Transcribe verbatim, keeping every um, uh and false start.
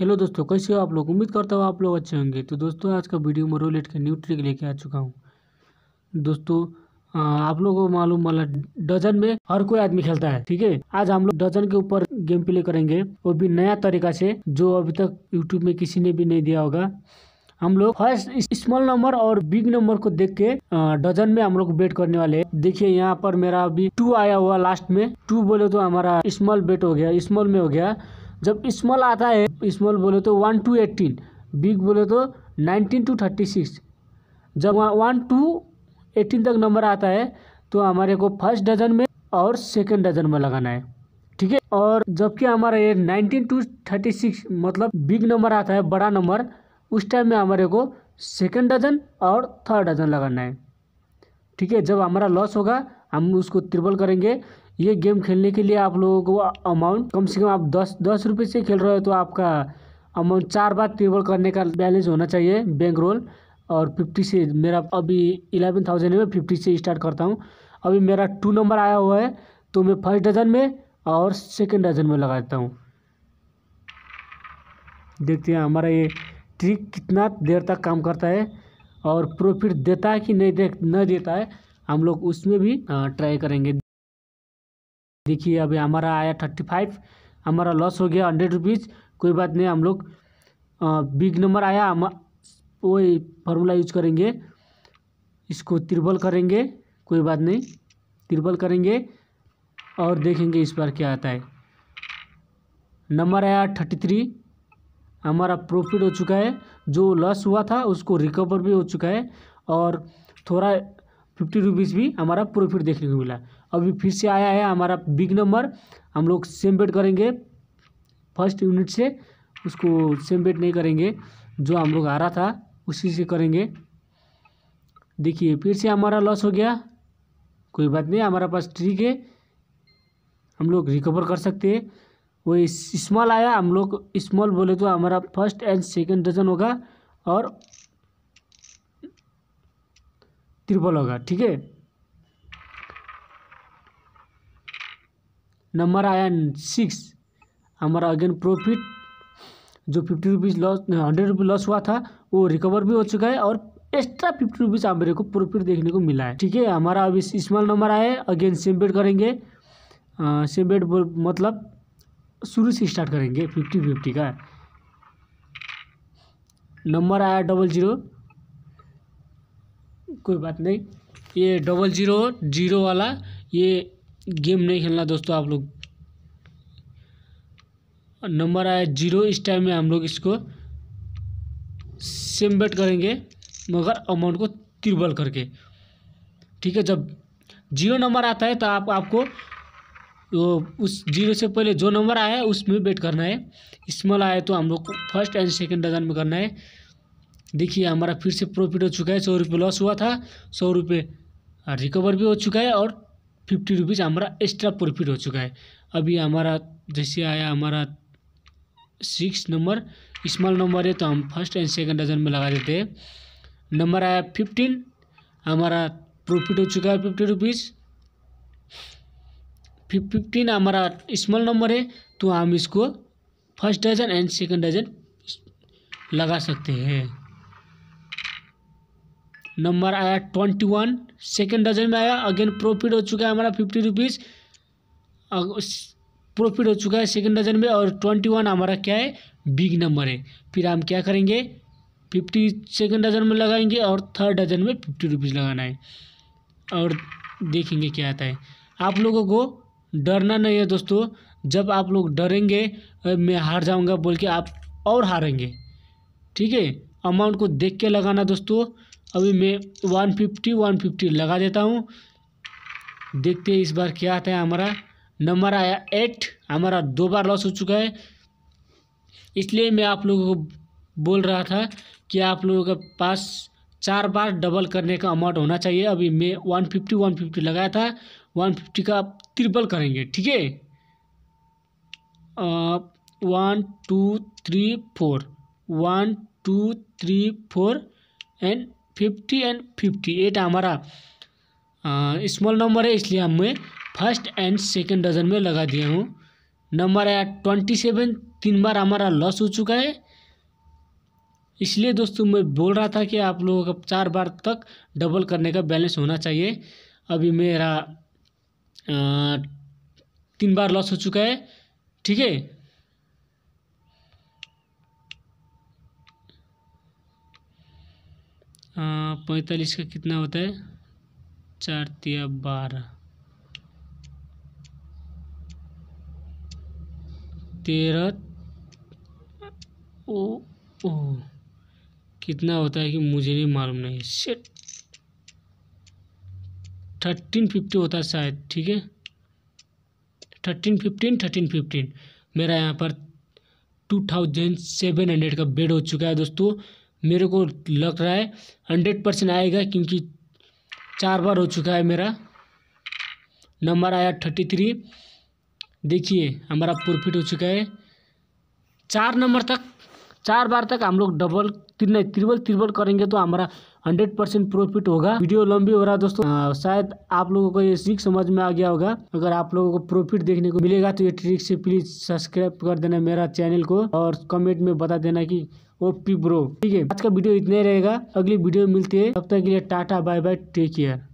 Hello दोस्तों, कैसे हो आप लोग। उम्मीद करता हूँ आप लोग अच्छे होंगे। तो दोस्तों आज का वीडियो में रोलेट के न्यू ट्रिक लेके आ चुका हूँ। दोस्तों आप लोगों को मालूम वाला डजन में हर कोई आदमी खेलता है, ठीक है। आज हम लोग डजन के ऊपर गेम प्ले करेंगे, वो भी नया तरीका से, जो अभी तक यूट्यूब में किसी ने भी नहीं दिया होगा। हम लोग फर्स्ट स्मॉल नंबर और बिग नंबर को देख के डजन में हम लोग बेट करने वाले हैं। देखिए यहाँ पर मेरा अभी टू आया हुआ, लास्ट में टू बोले तो हमारा स्मॉल बेट हो गया, स्मॉल में हो गया। जब स्मॉल आता है, स्मॉल बोले तो वन टू एट्टीन, बिग बोले तो नाइनटीन टू थर्टी सिक्स। जब वन टू एट्टीन तक नंबर आता है तो हमारे को फर्स्ट डजन में और सेकंड डजन में लगाना है, ठीक है। और जबकि हमारा ये नाइनटीन टू थर्टी सिक्स मतलब बिग नंबर आता है, बड़ा नंबर, उस टाइम में हमारे को सेकंड डजन और थर्ड डजन लगाना है, ठीक है। जब हमारा लॉस होगा हम उसको ट्रिपल करेंगे। ये गेम खेलने के लिए आप लोगों को अमाउंट कम से कम, आप दस दस रुपये से खेल रहे हो तो आपका अमाउंट चार बार ट्रिपल करने का बैलेंस होना चाहिए, बैंक रोल। और फिफ्टी से, मेरा अभी इलेवन थाउजेंड में फिफ्टी से स्टार्ट करता हूँ। अभी मेरा टू नंबर आया हुआ है तो मैं फर्स्ट डजन में और सेकंड डजन में लगा देता हूँ। देखते हैं हमारा ये ट्रिक कितना देर तक काम करता है और प्रॉफिट देता है कि नहीं दे नहीं देता है, हम लोग उसमें भी ट्राई करेंगे। देखिए अभी हमारा आया थर्टी फाइव, हमारा लॉस हो गया हंड्रेड रुपीज़, कोई बात नहीं। हम लोग बिग नंबर आया, हम वही फार्मूला यूज करेंगे, इसको त्रिबल करेंगे, कोई बात नहीं, त्रिबल करेंगे और देखेंगे इस बार क्या आता है। नंबर आया थर्टी थ्री, हमारा प्रॉफिट हो चुका है, जो लॉस हुआ था उसको रिकवर भी हो चुका है और थोड़ा फिफ्टी रुपीज़ भी हमारा प्रॉफिट देखने को मिला। अभी फिर से आया है हमारा बिग नंबर, हम लोग सेम बेट करेंगे फर्स्ट यूनिट से, उसको सेम बेट नहीं करेंगे जो हम लोग हारा था, उसी से करेंगे। देखिए फिर से हमारा लॉस हो गया, कोई बात नहीं, हमारा पास ट्रिक है, हम लोग रिकवर कर सकते हैं। वही स्मॉल आया, हम लोग स्मॉल बोले तो हमारा फर्स्ट एंड सेकंड डजन होगा और ट्रिपल होगा, ठीक है। नंबर आया सिक्स, हमारा अगेन प्रॉफिट, जो fifty rupees loss, hundred rupees loss हुआ था वो रिकवर भी हो चुका है और एक्स्ट्रा फिफ्टी रुपीज़ हमारे को प्रॉफिट देखने को मिला है, ठीक है। हमारा अभी स्मॉल नंबर आया, अगेन सेम बेट करेंगे, सेम बेट मतलब शुरू से स्टार्ट करेंगे फिफ्टी फिफ्टी का। नंबर आया डबल ज़ीरो, कोई बात नहीं, ये डबल ज़ीरो जीरो वाला ये गेम नहीं खेलना दोस्तों आप लोग। नंबर आया जीरो, इस टाइम में हम लोग इसको सेम बेट करेंगे मगर अमाउंट को ट्रिपल करके, ठीक है। जब जीरो नंबर आता है तो आप आपको वो उस जीरो से पहले जो नंबर आया है उसमें बेट करना है। स्मॉल आया तो हम लोग को फर्स्ट एंड सेकंड डजन में करना है। देखिए हमारा फिर से प्रॉफिट हो चुका है, सौ रुपये लॉस हुआ था, सौ रुपये रिकवर भी हो चुका है और फिफ्टी रुपीज़ हमारा एक्स्ट्रा प्रॉफिट हो चुका है। अभी हमारा जैसे आया हमारा सिक्स नंबर, स्मॉल नंबर है तो हम फर्स्ट एंड सेकंड डजन में लगा देते हैं। नंबर आया फिफ्टीन, हमारा प्रॉफिट हो चुका है फिफ्टी रुपीज़, फिफ्टीन हमारा स्मॉल नंबर है तो हम इसको first dozen and second dozen लगा सकते हैं। नंबर आया ट्वेंटी वन, सेकेंड डजन में आया, अगेन प्रॉफिट हो चुका है हमारा फिफ्टी रुपीज़, प्रॉफिट हो चुका है सेकेंड डजन में और ट्वेंटी वन हमारा क्या है, बिग नंबर है। फिर हम क्या करेंगे, फिफ्टी सेकेंड डजन में लगाएंगे और थर्ड डजन में फिफ्टी रुपीज़ लगाना है और देखेंगे क्या आता है। आप लोगों को डरना नहीं है दोस्तों, जब आप लोग डरेंगे मैं हार जाऊंगा बोल के आप और हारेंगे, ठीक है। अमाउंट को देख के लगाना दोस्तों। अभी मैं वन फिफ्टी वन फिफ्टी लगा देता हूँ, देखते हैं इस बार क्या आता है। हमारा नंबर आया एट, हमारा दो बार लॉस हो चुका है, इसलिए मैं आप लोगों को बोल रहा था कि आप लोगों के पास चार बार डबल करने का अमाउंट होना चाहिए। अभी मैं वन फिफ्टी वन फिफ्टी लगाया था, वन फिफ्टी का आप ट्रिपल करेंगे, ठीक है। One two three four, one two three four and fifty and fifty eight हमारा स्मॉल नंबर है, इसलिए हमें फर्स्ट एंड सेकंड डजन में लगा दिया हूँ। नंबर आया ट्वेंटी सेवन। तीन बार हमारा लॉस हो चुका है, इसलिए दोस्तों मैं बोल रहा था कि आप लोगों का चार बार तक डबल करने का बैलेंस होना चाहिए। अभी मेरा आ, तीन बार लॉस हो चुका है, ठीक है। पैंतालीस का कितना होता है, चार तिया बारह, तेरह, ओ ओ कितना होता है कि मुझे नहीं मालूम, नहीं शिट, थर्टीन फिफ्टी होता है शायद, ठीक है। थर्टीन फिफ्टीन थर्टीन फिफ्टीन मेरा यहाँ पर टू थाउजेंड सेवन हंड्रेड का बेड हो चुका है दोस्तों। मेरे को लग रहा है हंड्रेड परसेंट आएगा क्योंकि चार बार हो चुका है मेरा। नंबर आया थर्टी थ्री, देखिए हमारा प्रॉफिट हो चुका है। चार नंबर तक, चार बार तक हम लोग डबल तिरने त्रिबल त्रिबल करेंगे तो हमारा हंड्रेड परसेंट प्रॉफिट होगा। वीडियो लंबी हो रहा है दोस्तों, आ, शायद आप लोगों को ये ट्रिक समझ में आ गया होगा। अगर आप लोगों को प्रॉफिट देखने को मिलेगा तो ये ट्रिक से प्लीज सब्सक्राइब कर देना मेरा चैनल को और कमेंट में बता देना कि ओपी ब्रो, ठीक है। आज का वीडियो इतना रहेगा, अगली वीडियो मिलती है, तब तक के लिए tata bye bye, take care.